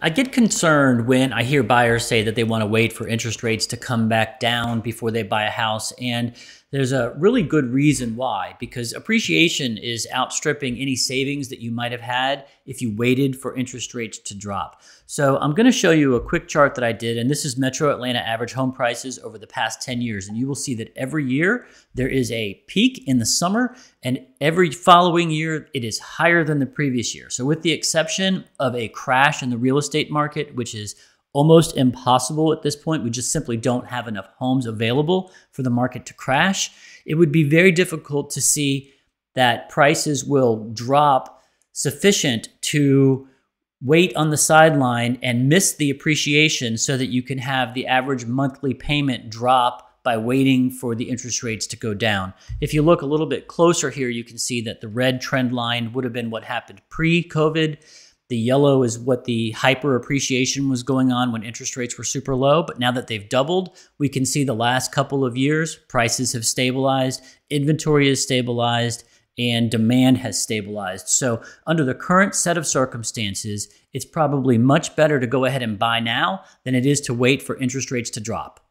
I get concerned when I hear buyers say that they want to wait for interest rates to come back down before they buy a house. And there's a really good reason why, because appreciation is outstripping any savings that you might have had if you waited for interest rates to drop. So I'm going to show you a quick chart that I did, and this is Metro Atlanta average home prices over the past 10 years. And you will see that every year there is a peak in the summer, and every following year it is higher than the previous year. So with the exception of a crash in the real estate market, which is almost impossible at this point, we just simply don't have enough homes available for the market to crash, it would be very difficult to see that prices will drop sufficient to wait on the sideline and miss the appreciation so that you can have the average monthly payment drop by waiting for the interest rates to go down. If you look a little bit closer here, you can see that the red trend line would have been what happened pre-COVID. The yellow is what the hyper appreciation was going on when interest rates were super low. But now that they've doubled, we can see the last couple of years, prices have stabilized, inventory is stabilized, and demand has stabilized. So under the current set of circumstances, it's probably much better to go ahead and buy now than it is to wait for interest rates to drop.